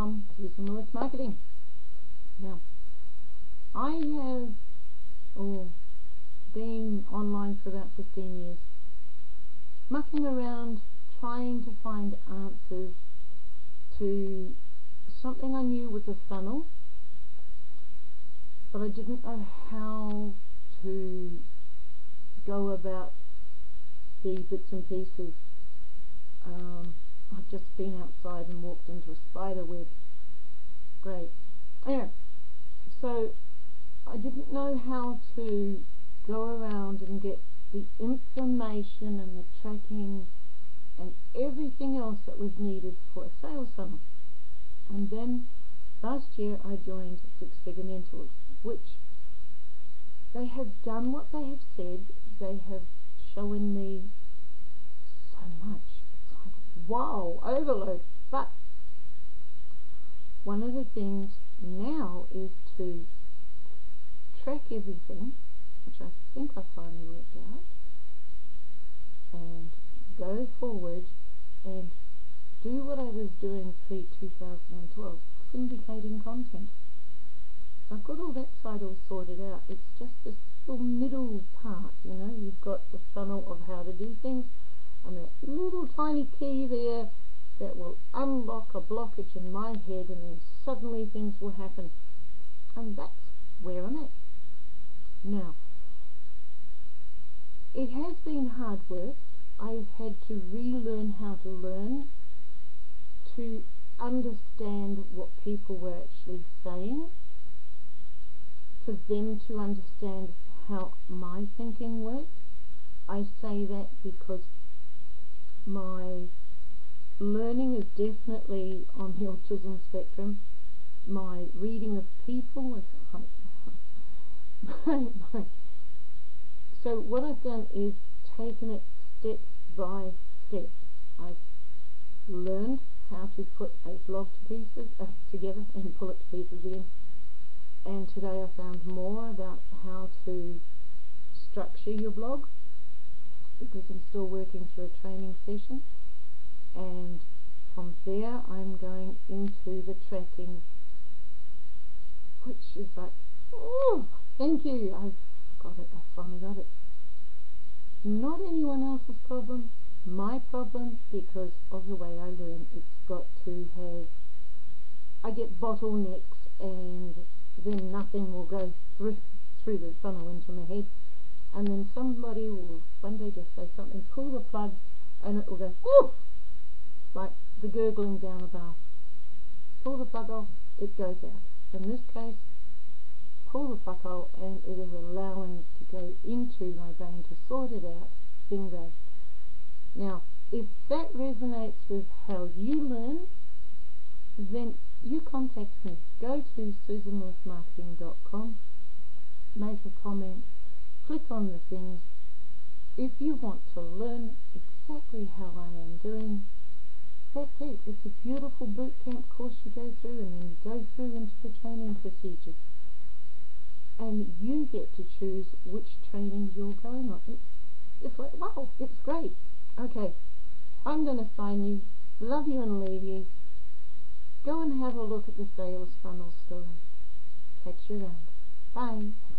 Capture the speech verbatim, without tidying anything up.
from Susan Lewis Marketing. Now, I have oh, been online for about fifteen years, mucking around trying to find answers to something I knew was a funnel, but I didn't know how to go about the bits and pieces. Um, I've just been outside and walked into a spider web. Great. Anyway, so I didn't know how to go around and get the information and the tracking and everything else that was needed for a sales funnel. And then last year I joined Six Figure Mentors, which they have done what they have said. They have shown me so much. It's like, wow, overload. But one of the things now is to track everything, which I think I finally worked out, and go forward and do what I was doing pre two thousand twelve, syndicating content. I've got all that side all sorted out. It's just this little middle part, you know. You've got the funnel of how to do things, and that little tiny key there that will unlock a blockage in my head, and then suddenly things will happen. And that's where I'm at. Now, it has been hard work. I've had to relearn how to learn, to understand what people were actually saying, for them to understand how my thinking worked. I say that because my learning is definitely on the autism spectrum. My reading of people is high. So what I've done is taken it step by step. I've learned how to put a blog to pieces, uh, together and pull it to pieces again. And today I found more about how to structure your blog, because I'm still working through a training session. And from there I'm going into the tracking, which is like, oh, thank you, I've got it, I finally got it. Not anyone else's problem, my problem, because of the way I learn. It's got to have, I get bottlenecks, and then nothing will go through, through the funnel into my head, and then somebody will one day just say something, pull the plug, and it will go, woof, like the gurgling down the bath. Pull the plug off, it goes out. In this case, pull the plug off, and it is allowing to go into my brain to sort it out. Bingo. Now, if that resonates with how you learn, then you contact me. Go to Susan Lewis Marketing dot com, make a comment, click on the things. If you want to learn exactly how I am doing, that's it. It's a beautiful boot camp course you go through, and then you go through into the training procedures. And you get to choose which training you're going on. It's, it's like, wow, it's great. Okay, I'm going to sign you, love you and leave you. Go and have a look at the sales funnel story. Catch you around. Bye.